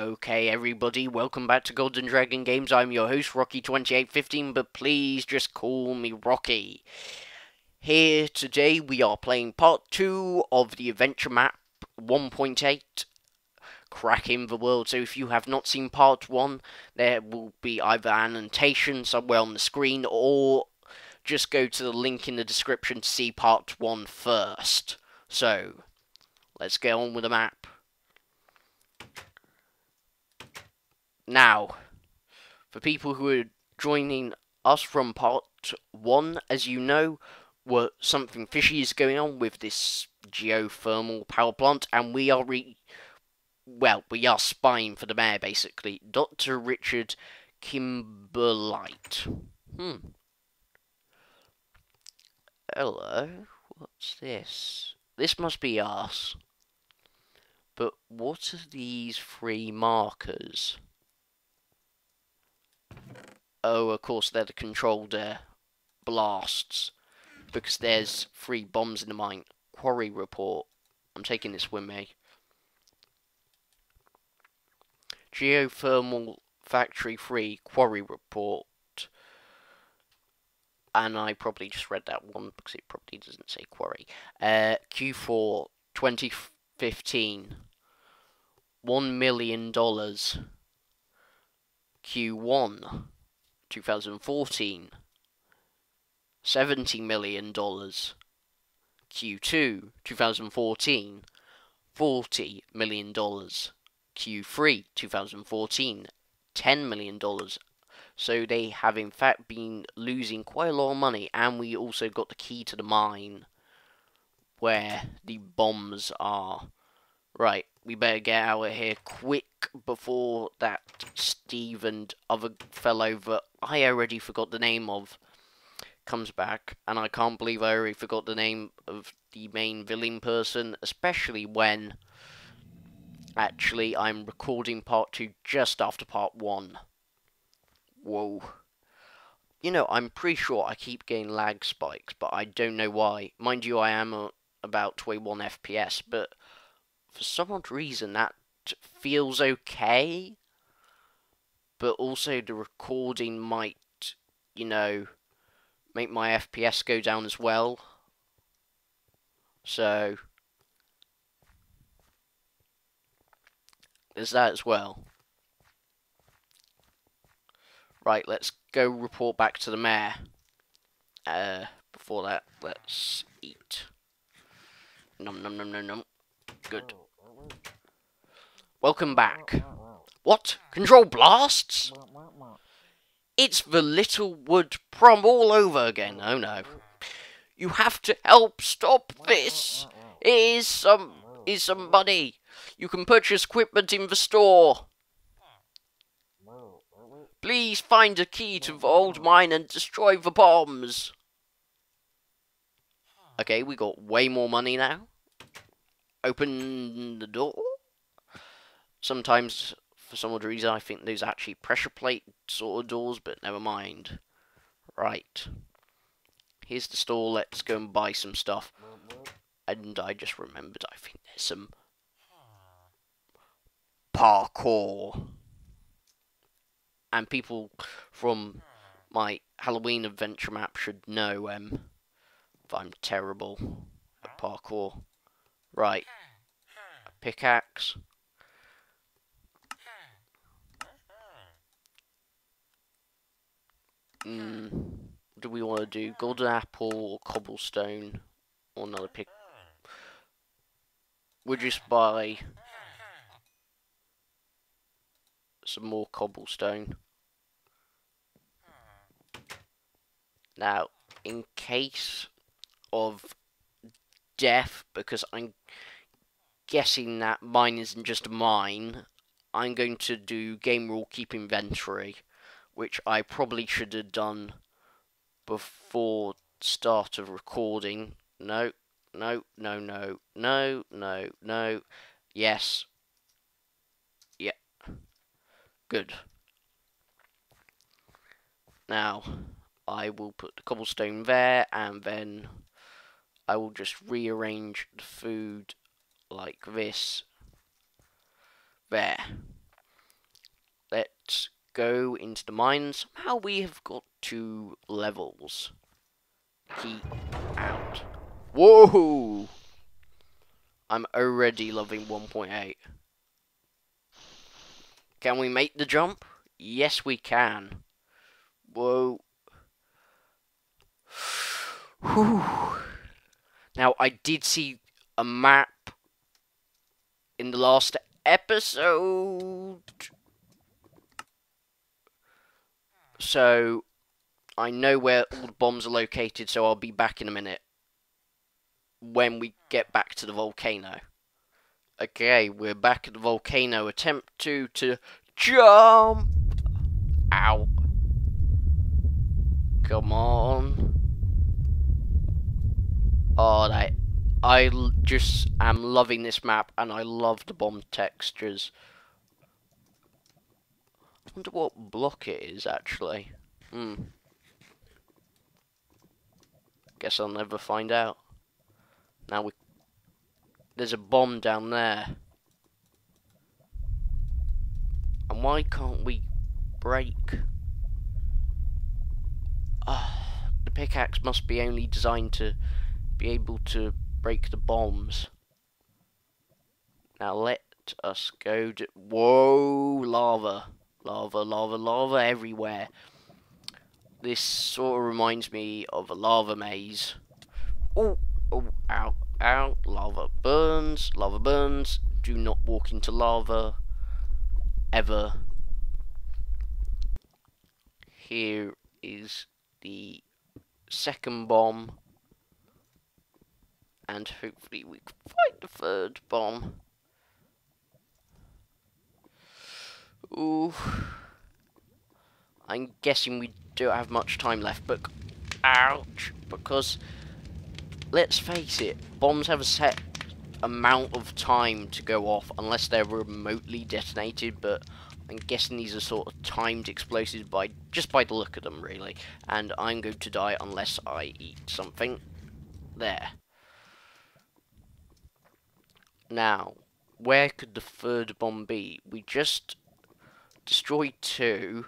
Okay everybody, welcome back to Golden Dragon Games. I'm your host Rocky2815, but please just call me Rocky. Here today we are playing part 2 of the adventure map 1.8, Cracking the World. So if you have not seen part 1, there will be either an annotation somewhere on the screen, or just go to the link in the description to see part 1 first. So, let's get on with the map. Now, for people who are joining us from part 1, as you know, something fishy is going on with this geothermal power plant, and we are well, we are spying for the mayor, basically. Dr. Richard Kimberlite. Hello, what's this? This must be us. But what are these three markers? Oh, of course, they're the controlled blasts, because there's 3 bombs in the mine. Quarry report. I'm taking this with me. Geothermal Factory 3 quarry report. And I probably just read that one because it probably doesn't say quarry. Q4 2015. $1 million. Q1 2014, $70 million. Q2 2014, $40 million. Q3 2014, $10 million. So they have in fact been losing quite a lot of money, and we also got the key to the mine where the bombs are. Right, we better get out of here quick before that Steve and other fellow that I already forgot the name of comes back. And I can't believe I already forgot the name of the main villain person, especially when actually I'm recording part 2 just after part 1. Whoa. You know, I'm pretty sure I keep getting lag spikes, but I don't know why. Mind you, I am about 21 FPS, but for some odd reason that feels okay, but also the recording might, you know, make my FPS go down as well. So there's that as well. Right, let's go report back to the mayor. Before that, let's eat. Nom nom nom nom nom. Good. Welcome back. What? Control blasts? It's the little wood prom all over again. Oh no. You have to help stop this. Here's some money. You can purchase equipment in the store. Please find a key to the old mine and destroy the bombs. Okay, we got way more money now. Open the door. Sometimes, for some odd reason, I think those actually pressure plate sort of doors, but never mind. Right. Here's the store. Let's go and buy some stuff. And I just remembered, I think there's some parkour. And people from my Halloween adventure map should know that I'm terrible at parkour. Right. A pickaxe. What do we want to do? Golden apple or cobblestone? Or another pick? We'll just buy some more cobblestone. Now, in case of death, because I'm guessing that mine isn't just a mine, I'm going to do game rule keep inventory, which I probably should have done before start of recording. No, no, no, no, no, no, no. Yes. Yeah. Good. Now, I will put the cobblestone there, and then I will just rearrange the food like this. There. not go into the mines. Somehow we have got 2 levels. Keep out. Whoa! I'm already loving 1.8. Can we make the jump? Yes, we can. Whoa. Whew. Now, I did see a map in the last episode. So, I know where all the bombs are located, so I'll be back in a minute. When we get back to the volcano. Okay, we're back at the volcano. Attempt to jump. Ow. Come on. Oh, I just am loving this map, and I love the bomb textures. I wonder what block it is, actually. Guess I'll never find out. Now there's a bomb down there. And why can't we break? The pickaxe must be only designed to be able to break the bombs. Now let us go to... Whoa! Lava. Lava, lava, lava everywhere. This sort of reminds me of a lava maze. Ooh! Oh, ow, ow, lava burns, lava burns. Do not walk into lava, ever. Here is the second bomb. And hopefully we can fight the third bomb. Ooh. I'm guessing we don't have much time left, but... Ouch, because... Let's face it, bombs have a set amount of time to go off, unless they're remotely detonated, but I'm guessing these are sort of timed explosives just by the look of them, really. And I'm going to die unless I eat something. There. Now, where could the third bomb be? We just destroyed 2.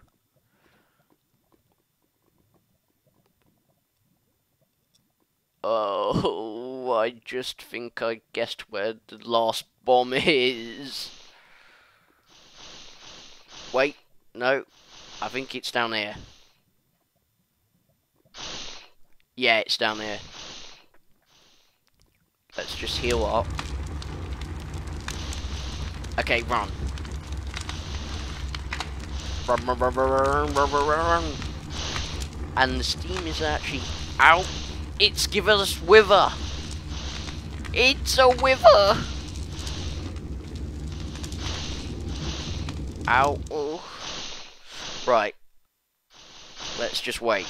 Oh, I just think I guessed where the last bomb is. Wait, no. I think it's down here. Yeah, it's down here. Let's just heal up. Okay, run. Run, run, run, run, run, run, run. And the steam is actually out. It's given us wither. It's a wither. Ow. Oh. Right. Let's just wait.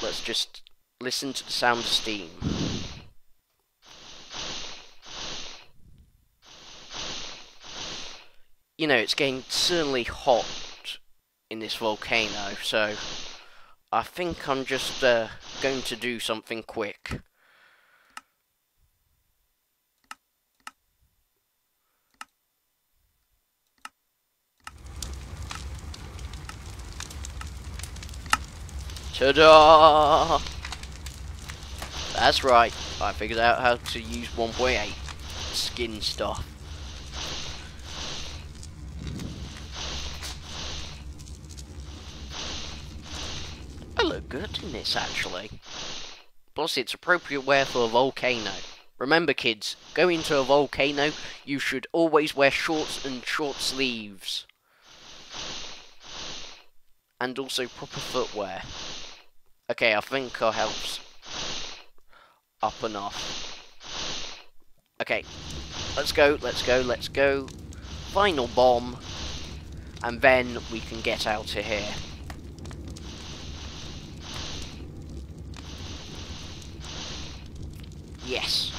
Let's just listen to the sound of steam. You know, it's getting certainly hot in this volcano, so... I think I'm just going to do something quick. Ta-da! That's right, I figured out how to use 1.8 skin stuff. Look good in this, actually. Plus, it's appropriate wear for a volcano. Remember, kids, go into a volcano, you should always wear shorts and short sleeves. And also proper footwear. Okay, I think our health's up enough. Okay, let's go, let's go, let's go. Final bomb. And then we can get out of here. Yes.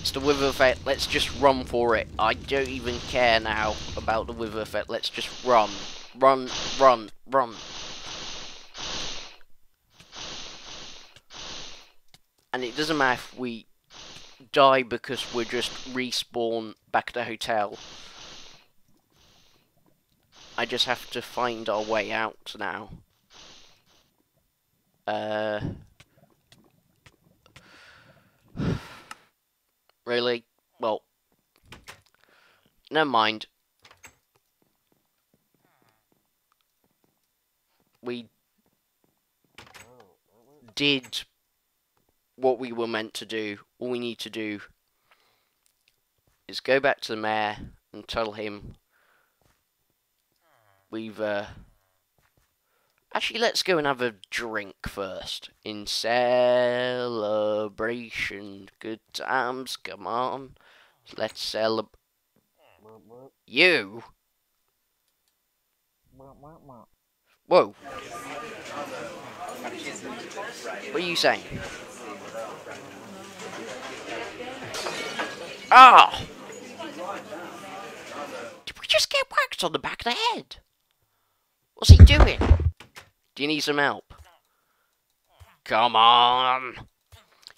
It's the wither effect. Let's just run for it. I don't even care now about the wither effect. Let's just run. Run, run, run. And it doesn't matter if we die because we're just respawn back at the hotel. I just have to find our way out now. Really? Well, never mind. We did what we were meant to do. All we need to do is go back to the mayor and tell him we've actually, let's go and have a drink first in celebration. Good times, come on, let's celebrate. You. Whoa. What are you saying? Ah! Oh. Did we just get waxed on the back of the head? What's he doing? Do you need some help? Come on!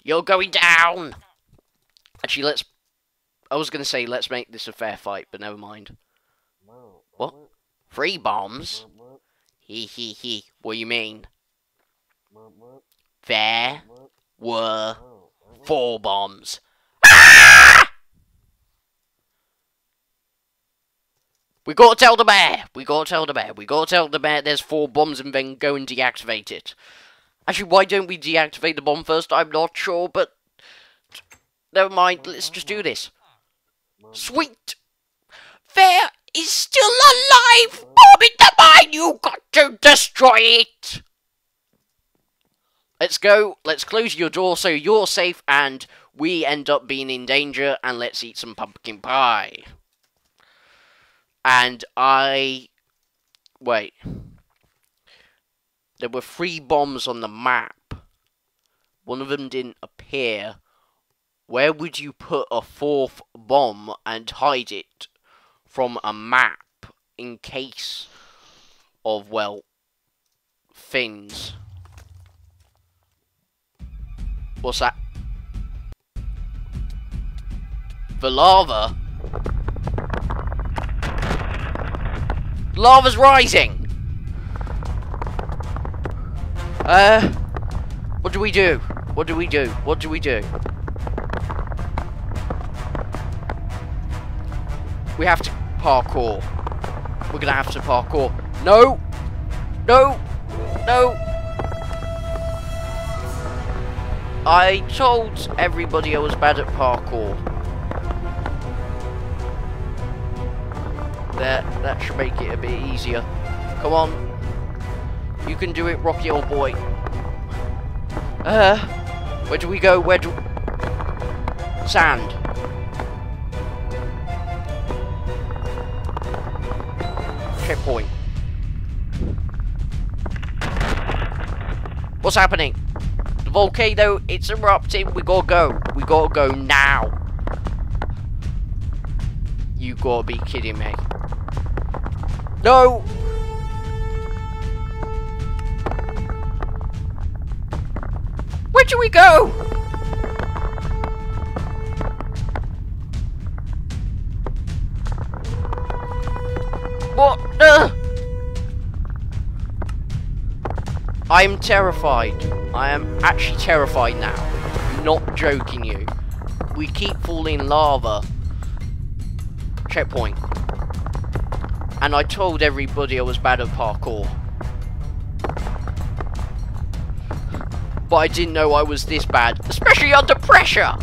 You're going down! Actually, let's... I was going to say, let's make this a fair fight, but never mind. What? 3 bombs? Hee hee hee. What do you mean? There were 4 bombs. Ah! We gotta tell the bear! We gotta tell the bear! We gotta tell the bear there's 4 bombs and then go and deactivate it. Actually, why don't we deactivate the bomb first? I'm not sure, but... never mind, let's just do this. Sweet! There is still a live bomb in the mine! You got to destroy it! Let's go, let's close your door so you're safe and we end up being in danger, and let's eat some pumpkin pie. And I... wait. There were 3 bombs on the map. One of them didn't appear. Where would you put a 4th bomb and hide it from a map in case of, well, things? What's that? The lava? Lava's rising! What do we do? What do we do? What do we do? We have to parkour. We're gonna have to parkour. No! No! No! I told everybody I was bad at parkour. That should make it a bit easier. Come on. You can do it, Rocky, old boy. Where do we go? Where do... sand. Checkpoint. What's happening? Volcano, it's erupting. We gotta go. We gotta go now. You gotta be kidding me. No! Where do we go? What? I'm terrified. I am actually terrified now. I'm not joking you. We keep falling lava. Checkpoint. And I told everybody I was bad at parkour. But I didn't know I was this bad. Especially under pressure!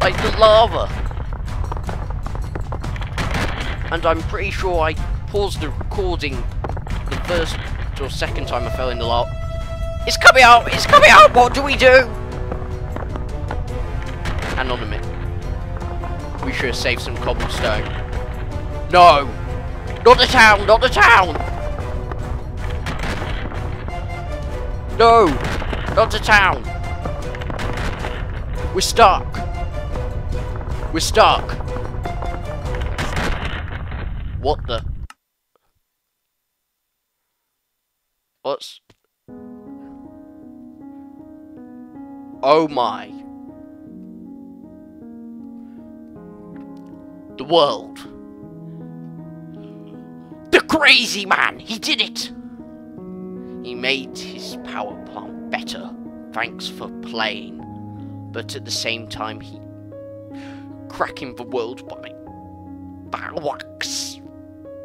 Like the lava. And I'm pretty sure I paused the recording the first or second time I fell in the lot. It's coming out! It's coming out! What do we do? Anonymous. We should have saved some cobblestone. No! Not the town! Not the town! No! Not the town! We're stuck! We're stuck! What the... what's... oh my. The world Crazy man! He did it! He made his power plant better. Thanks for playing. But at the same time, he... cracking the world by wax.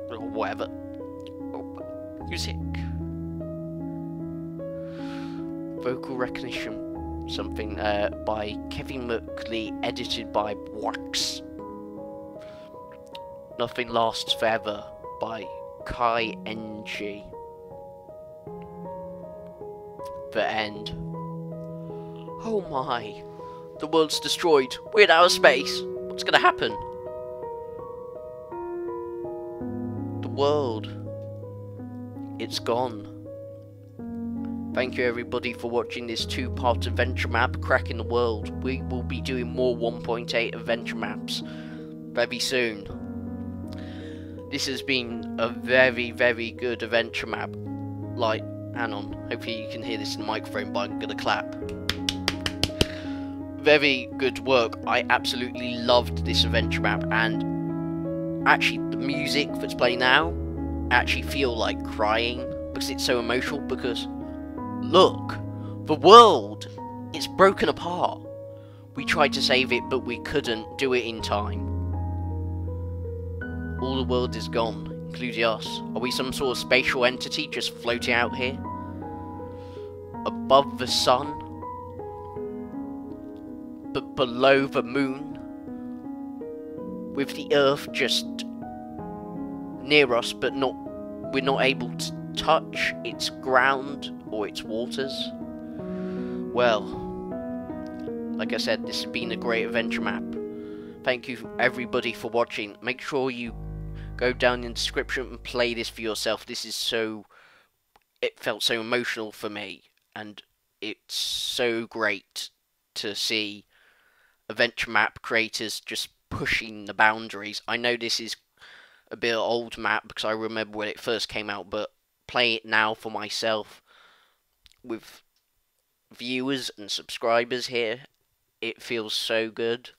Or whatever. Oh, music. Vocal recognition. Something by Kevin McLean, edited by Wax. Nothing Lasts Forever by Kai NG. The end. Oh my. The world's destroyed. We're in outer space. What's gonna happen? The world. It's gone. Thank you everybody for watching this two-part adventure map, Cracking the World. We will be doing more 1.8 adventure maps very soon. This has been a very, very good adventure map. Like, hang on, hopefully you can hear this in the microphone, but I'm gonna clap. Very good work. I absolutely loved this adventure map, and actually the music that's playing now, I actually feel like crying because it's so emotional, because look, the world, it's broken apart. We tried to save it, but we couldn't do it in time. All the world is gone, including us. Are we some sort of spatial entity just floating out here? Above the sun? But below the moon? With the earth just near us, but not, we're not able to touch its ground or its waters? Well, like I said, this has been a great adventure map. Thank you everybody for watching. Make sure you go down in the description and play this for yourself. This is so... it felt so emotional for me. And it's so great to see adventure map creators just pushing the boundaries. I know this is a bit of an old map because I remember when it first came out, but playing it now for myself with viewers and subscribers here, it feels so good.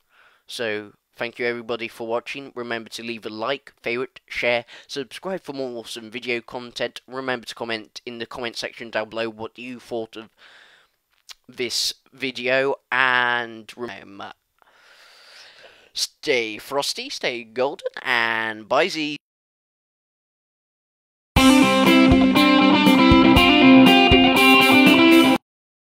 So, thank you everybody for watching. Remember to leave a like, favourite, share, subscribe for more awesome video content. Remember to comment in the comment section down below what you thought of this video. And remember, stay frosty, stay golden, and bye Z.